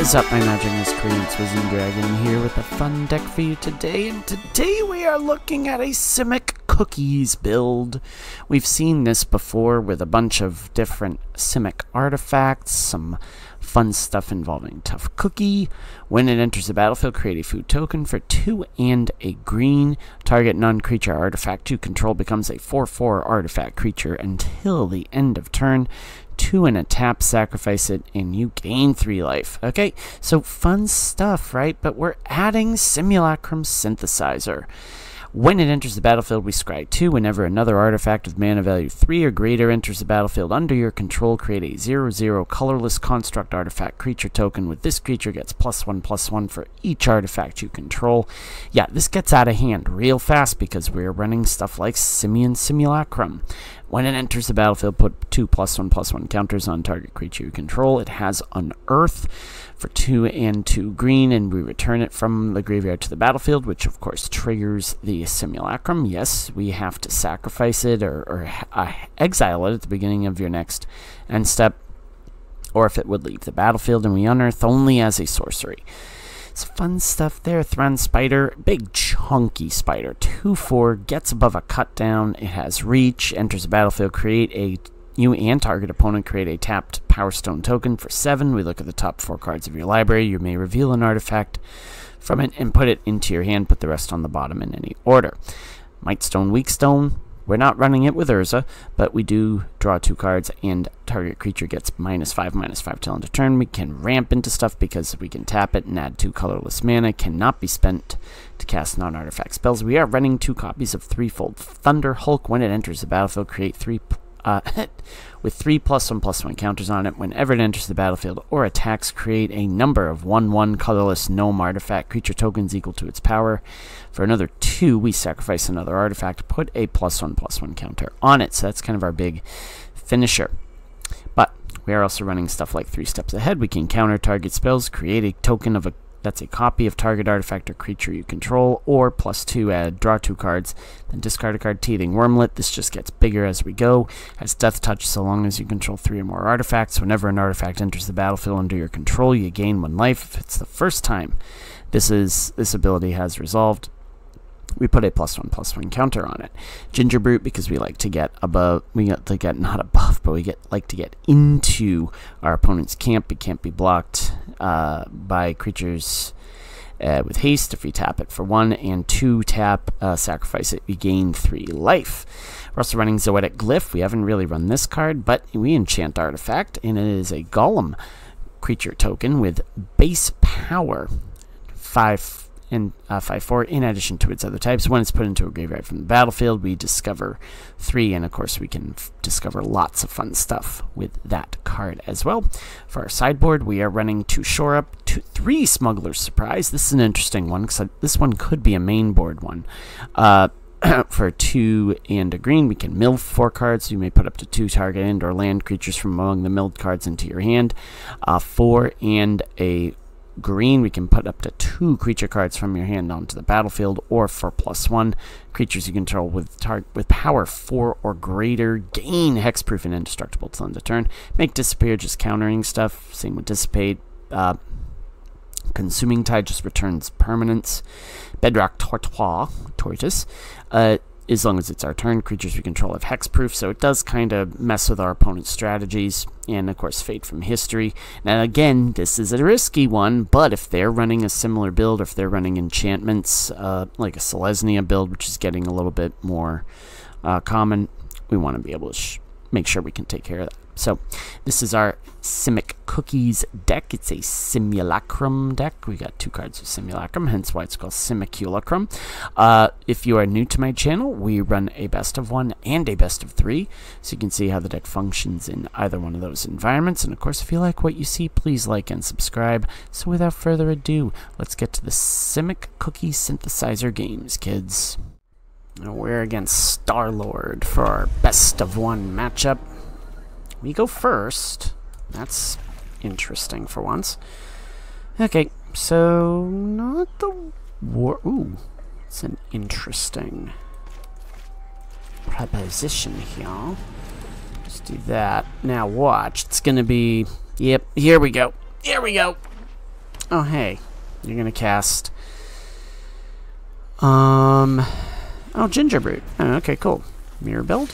What is up, my Magic Miscreants, Risendragon here with a fun deck for you today, and today we are looking at a Simic Cookies build. We've seen this before with a bunch of different Simic artifacts, some fun stuff involving Tough Cookie. When it enters the battlefield, create a food token for 2 and a green. Target non-creature artifact you control becomes a 4/4 artifact creature until the end of turn. 2 and a tap, sacrifice it, and you gain 3 life. Okay, so fun stuff, right? But we're adding Simulacrum Synthesizer. When it enters the battlefield, we scry 2. Whenever another artifact of mana value 3 or greater enters the battlefield under your control, create a 0/0 colorless construct artifact creature token with this creature gets +1/+1 for each artifact you control. Yeah, this gets out of hand real fast because we're running stuff like Simian Simulacrum. When it enters the battlefield, put 2 +1/+1 counters on target creature you control. It has Unearth for 2 and 2 green, and we return it from the graveyard to the battlefield, which of course triggers the Simulacrum. Yes, we have to sacrifice it or exile it at the beginning of your next end step, or if it would leave the battlefield, and we unearth only as a sorcery. Fun stuff there. Thran Spider, big chunky spider, 2/4, gets above a cut down, it has reach, enters the battlefield, create a you and target opponent create a tapped Power Stone token for 7. We look at the top 4 cards of your library. You may reveal an artifact from it and put it into your hand, put the rest on the bottom in any order. Might Stone, Weak Stone. We're not running it with Urza, but we do draw 2 cards, and target creature gets -5/-5 till end of turn. We can ramp into stuff because we can tap it and add 2 colorless mana. Cannot be spent to cast non-artifact spells. We are running 2 copies of Threefold Thunder Hulk. When it enters the battlefield, create 3 with 3 +1/+1 counters on it. Whenever it enters the battlefield or attacks, create a number of 1/1 colorless gnome artifact creature tokens equal to its power. For another 2, we sacrifice another artifact, put a +1/+1 counter on it. So that's kind of our big finisher. But we are also running stuff like 3 steps ahead. We can counter target spells, create a token of that's a copy of target artifact or creature you control, or +2, add, draw 2 cards, then discard a card, Teething Wormlet. This just gets bigger as we go. Has Death Touch so long as you control 3 or more artifacts. Whenever an artifact enters the battlefield under your control, you gain 1 life. If it's the first time this ability has resolved, we put a +1/+1 counter on it. Gingerbrute, because we like to get above, we like to get into our opponent's camp. It can't be blocked by creatures with haste. If we tap it for 1 and 2 tap, sacrifice it, we gain 3 life. We're also running Zoetic Glyph. We haven't really run this card, but we enchant artifact, and it is a golem creature token with base power 5/4 in addition to its other types. When it's put into a graveyard from the battlefield, we discover 3, and of course we can discover lots of fun stuff with that card as well. For our sideboard, we are running 2 Shore Up, 3 Smuggler's Surprise. This is an interesting one because this one could be a main board one. For 2 and a green, we can mill 4 cards. You may put up to 2 target and or land creatures from among the milled cards into your hand. 4 and a green, we can put up to 2 creature cards from your hand onto the battlefield, or for +1 creatures you control with power 4 or greater gain hexproof and indestructible till end of turn. Make disappear, just countering stuff. Same with dissipate. Consuming Tide just returns permanence. Bedrock Tortoise. As long as it's our turn, creatures we control have hexproof, so it does kind of mess with our opponent's strategies. And, of course, Fade from History. Now, again, this is a risky one, but if they're running a similar build, or if they're running enchantments, like a Selesnya build, which is getting a little bit more common, we want to be able to make sure we can take care of that. So, this is our Simic Cookies deck. It's a Simulacrum deck. We got 2 cards of Simulacrum, hence why it's called Simulacrum. If you are new to my channel, we run a best of 1 and a best of 3, so you can see how the deck functions in either one of those environments. And of course, if you like what you see, please like and subscribe. So without further ado, let's get to the Simic Cookie Synthesizer games, kids. Now we're against Star-Lord for our best of 1 matchup. We go first. That's interesting for once. Okay, so not the war. Ooh, it's an interesting proposition here. Just do that. Now watch. It's gonna be. Yep. Here we go. Oh, hey. You're going to cast... Oh, Gingerbrute. Oh, okay, cool. Mirror build?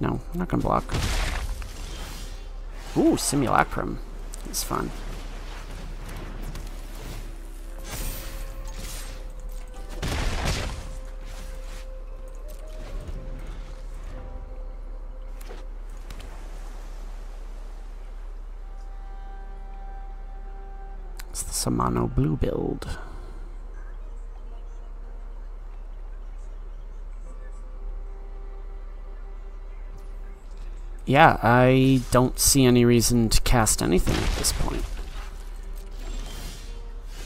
No, I'm not going to block. Ooh, Simulacrum. That's fun. It's the Samano Blue build. Yeah, I don't see any reason to cast anything at this point.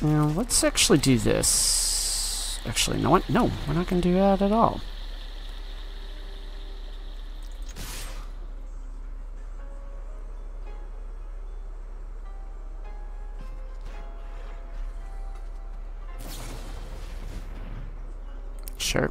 Now, let's actually do this. Actually, no, no, we're not going to do that at all. Sure.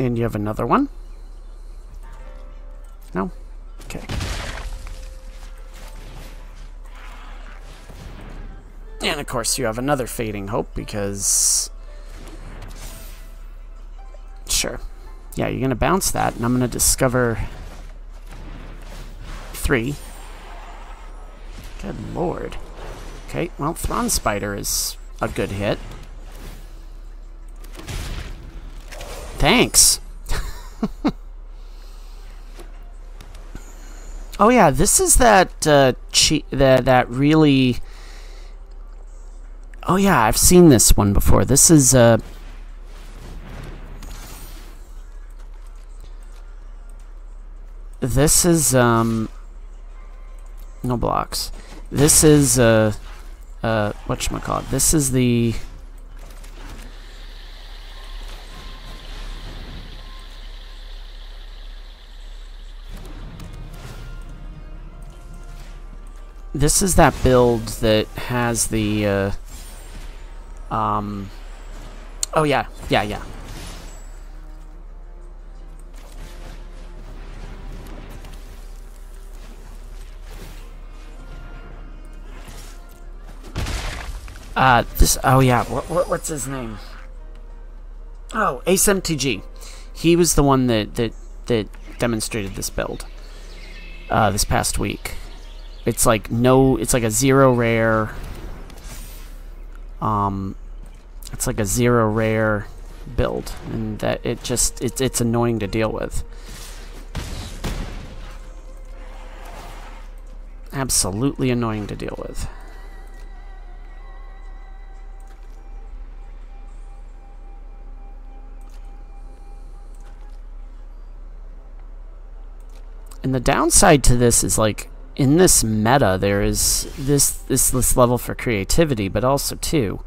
And you have another one? No? Okay. And of course you have another Fading Hope because... Sure. Yeah, you're going to bounce that, and I'm going to discover... 3. Good lord. Okay, well, Thran Spider is a good hit. Thanks. Oh yeah, this is that that really. Oh yeah, I've seen this one before. This is no blocks. This is whatchamacallit. This is the. This is that build that has the, oh yeah, yeah, yeah. This, oh yeah, what's his name? Oh, AceMTG. He was the one that demonstrated this build, this past week. It's like no, it's like a zero rare. It's like a zero rare build, and that it just it's annoying to deal with. Absolutely annoying to deal with. And the downside to this is like. In this meta, there is this level for creativity, but also too.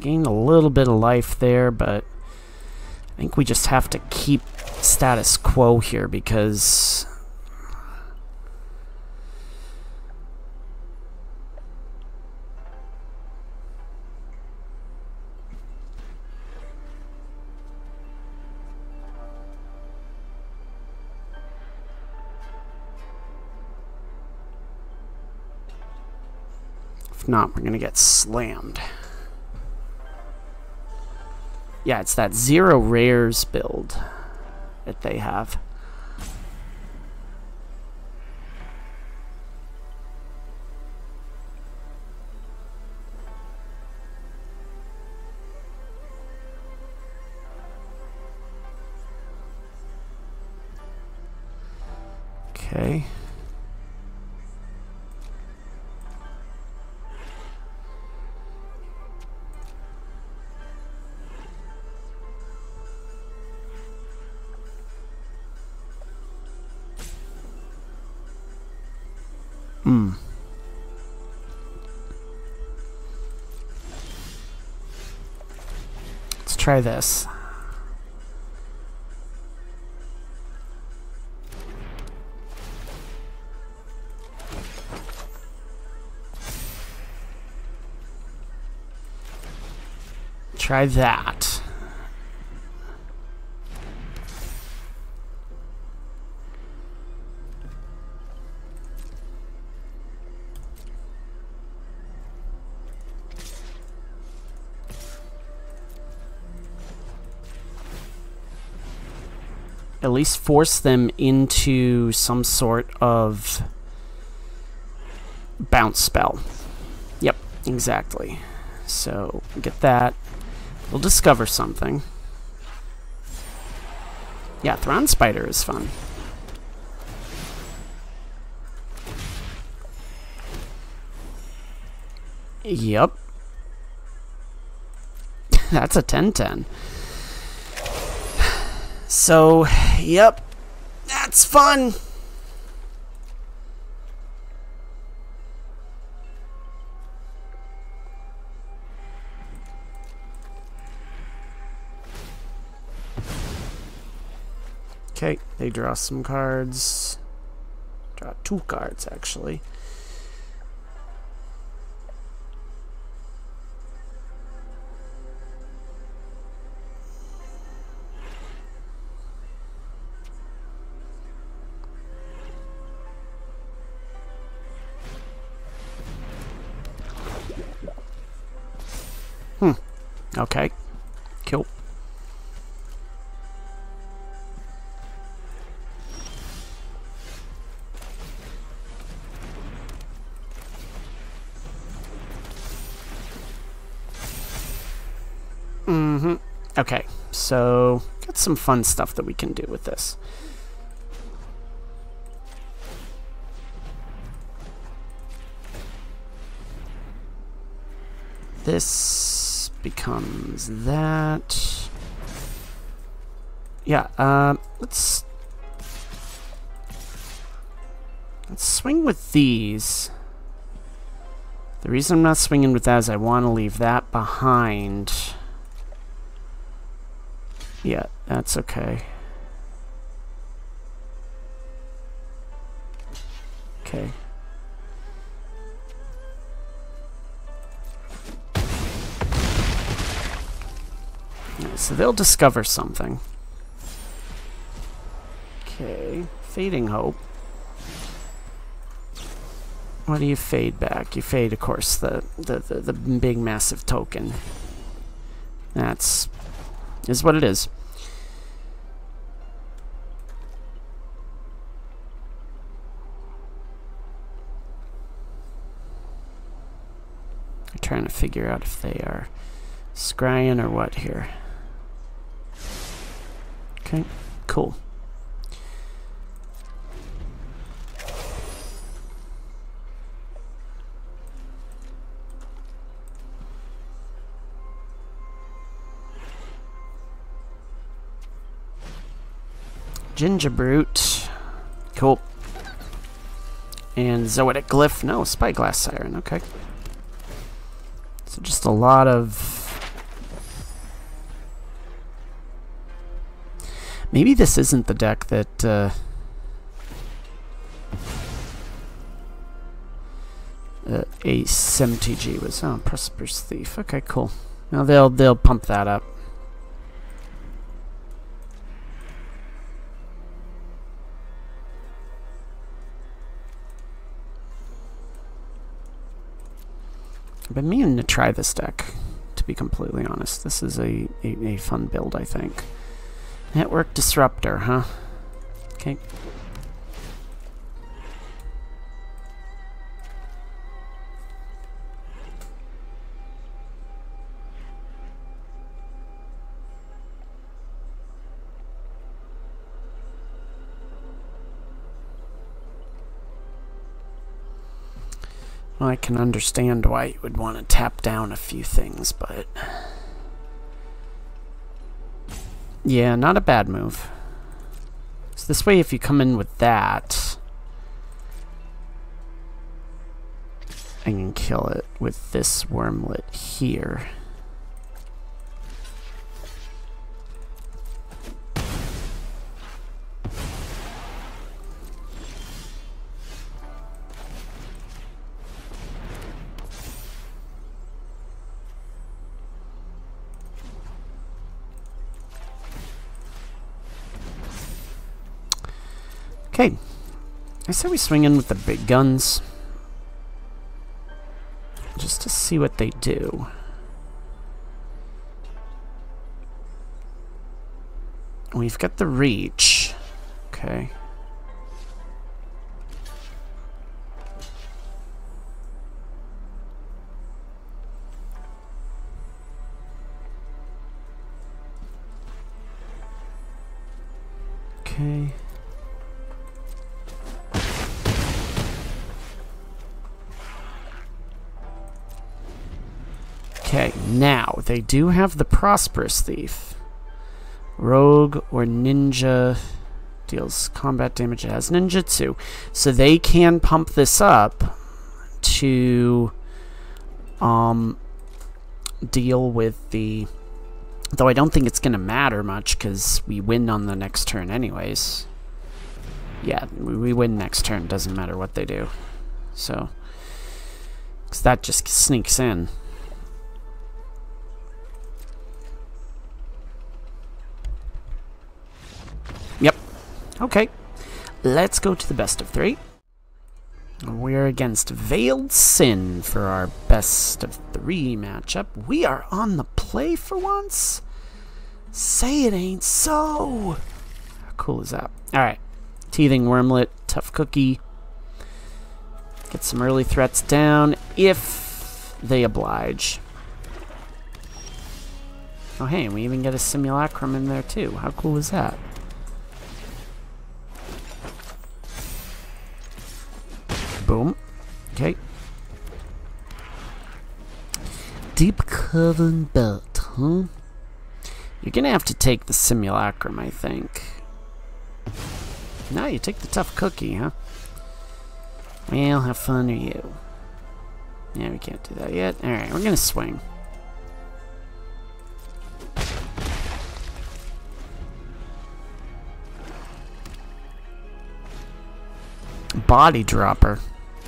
Gained a little bit of life there, but I think we just have to keep status quo here because if not, we're gonna get slammed. Yeah, it's that zero rares build that they have. Okay. try this. Try that. At least force them into some sort of bounce spell. Yep, exactly. So get that. We'll discover something. Yeah, Thran Spider is fun. Yep. That's a 10/10. So, yep. That's fun. Okay, they draw some cards. Draw 2 cards, actually. Okay. Cool. Okay, so got some fun stuff that we can do with this. This becomes that. Yeah, let's swing with these. The reason I'm not swinging with that is I want to leave that behind. Yeah, that's okay. Okay. Right, so they'll discover something. Okay, Fading Hope. What do you fade back? You fade, of course, the big massive token. That's is what it is. I'm trying to figure out if they are scrying or what here. Okay, cool. Gingerbrute. Cool. And Zoetic Glyph. No, Spyglass Siren. Okay. So just a lot of... Maybe this isn't the deck that... AceMTG was. Oh, Prosperous Thief. Okay, cool. Now they'll pump that up. I've been meaning to try this deck, to be completely honest. This is a fun build, I think. Network Disruptor, huh? Okay. Well, I can understand why you would want to tap down a few things, but... Yeah, not a bad move. So this way, if you come in with that... I can kill it with this Wormlet here. Okay, I say we swing in with the big guns, just to see what they do. We've got the reach, okay. Okay. Okay, now they do have the Prosperous Thief. Rogue or Ninja deals combat damage. It has Ninjutsu. So they can pump this up to deal with the... Though I don't think it's going to matter much because we win on the next turn anyways. Yeah, we win next turn. Doesn't matter what they do. So, because that just sneaks in. Yep. Okay. Let's go to the best of three. We're against Veiled Sin for our best of three matchup. We are on the play for once? Say it ain't so! How cool is that? Alright. Teething Wormlet, Tough Cookie. Get some early threats down if they oblige. Oh hey, we even get a Simulacrum in there too. How cool is that? Boom. Okay. Deep Coven Belt, huh? You're gonna have to take the Simulacrum, I think. No, you take the Tough Cookie, huh? Well, how fun are you? Yeah, we can't do that yet. Alright, we're gonna swing. Body Dropper.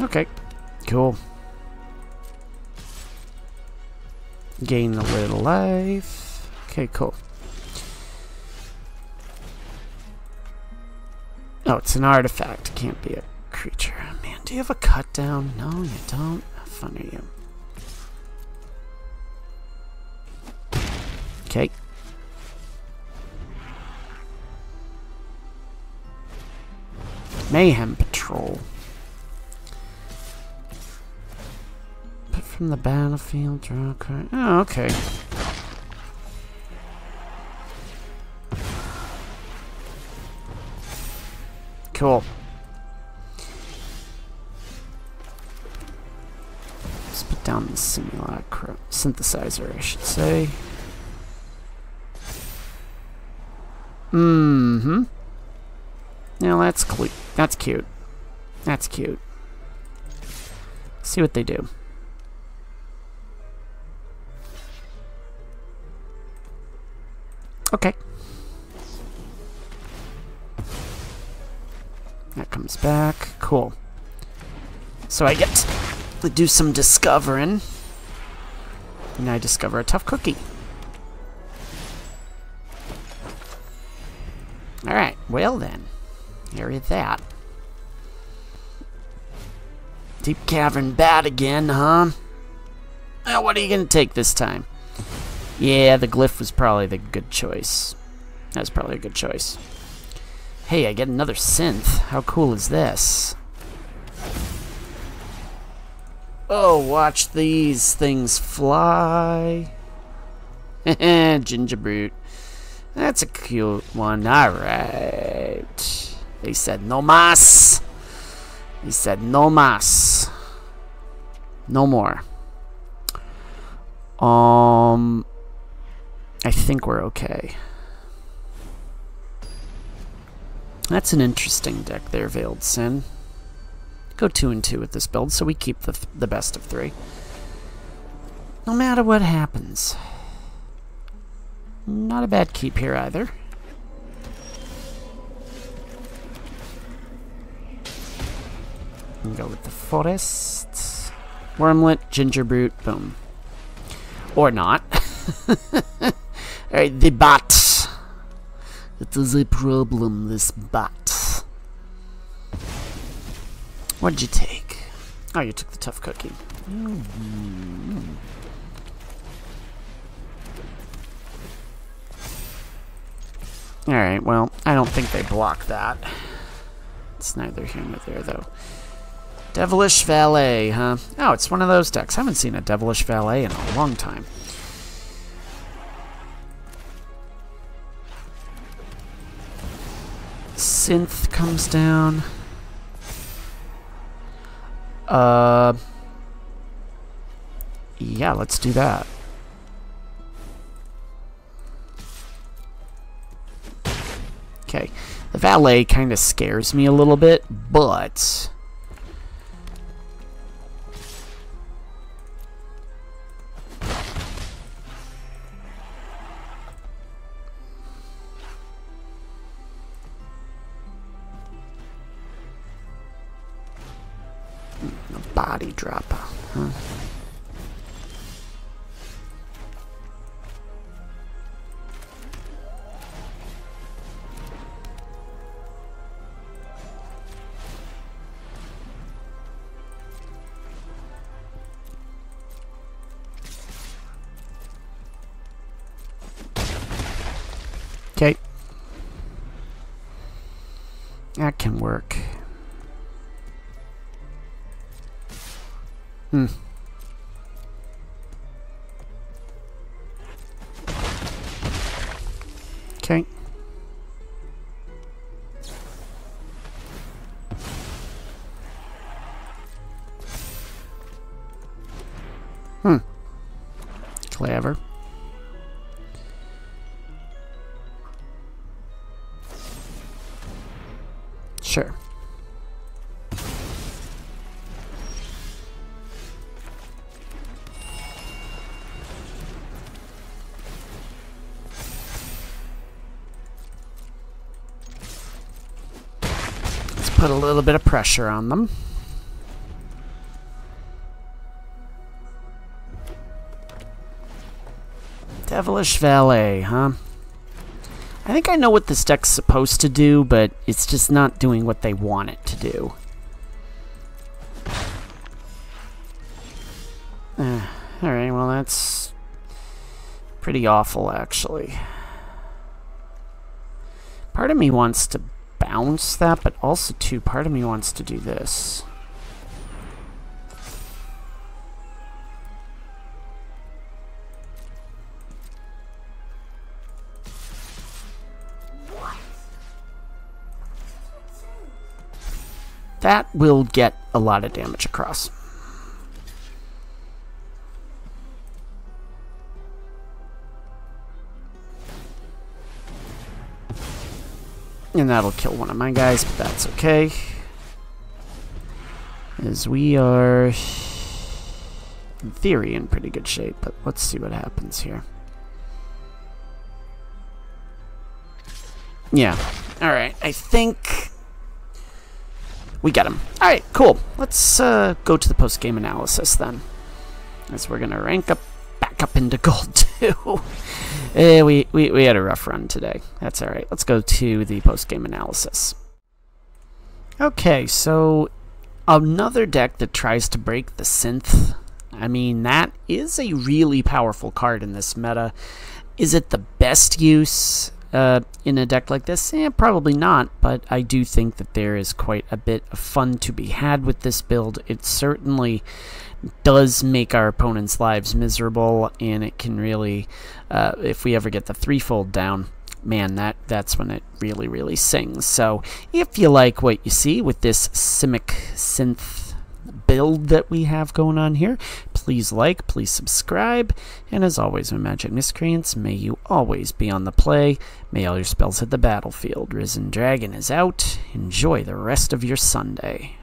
Okay, cool. Gain a little life. Okay, cool. Oh, it's an artifact. It can't be a creature. Man, do you have a cut down? No, you don't. How fun are you? Okay. Mayhem Patrol. Put from the battlefield, draw a card. Oh, okay. Cool. Let's put down the Simulacrum Synthesizer, I should say. Mm-hmm. Now that's cute. That's cute. That's cute. See what they do. Okay. That comes back. Cool. So I get to do some discovering. And I discover a Tough Cookie. Alright, well then. Area that. Deep Cavern Bat again, huh? Now what are you gonna take this time? Yeah, the Glyph was probably the good choice. That's probably a good choice. Hey, I get another synth. How cool is this? Oh, watch these things fly. Heh, Gingerbrute. That's a cute one. Alright. He said no mas. He said no mas. No more. I think we're okay. That's an interesting deck there, Veiled Sin. Go 2-2 with this build, so we keep the best of three. No matter what happens. Not a bad keep here either. Go with the forest, Wormlet, Gingerbrute, boom. Or not. Alright, the bat. It is a problem, this bat. What did you take? Oh, you took the Tough Cookie. Mm-hmm. Alright, well, I don't think they block that. It's neither here nor there, though. Devilish Valet, huh? Oh, it's one of those decks. I haven't seen a Devilish Valet in a long time. Synth comes down. Yeah, let's do that. Okay, the Valet kind of scares me a little bit, but Body Dropper, huh? Okay. That can work. Hmm. Okay. Hmm. Clever. Sure. Put a little bit of pressure on them. Devilish Valet, huh? I think I know what this deck's supposed to do, but it's just not doing what they want it to do. Alright, well that's pretty awful, actually. Part of me wants to bounce that, but also too, part of me wants to do this. That will get a lot of damage across. And that'll kill one of my guys, but that's okay. As we are, in theory, in pretty good shape, but let's see what happens here. Yeah. Alright, I think we got him. Alright, cool. Let's go to the post-game analysis then. As we're going to rank up, back up into gold too. We had a rough run today. That's alright. Let's go to the post-game analysis. Okay, so another deck that tries to break the synth. I mean, that is a really powerful card in this meta. Is it the best use in a deck like this? Eh, probably not, but I do think that there is quite a bit of fun to be had with this build. It certainly does make our opponents' lives miserable, and it can really, if we ever get the threefold down, man, that's when it really, really sings. So if you like what you see with this Simic synth build that we have going on here, please like, please subscribe, and as always, my Magic Miscreants, may you always be on the play, may all your spells hit the battlefield. Risendragon is out, enjoy the rest of your Sunday.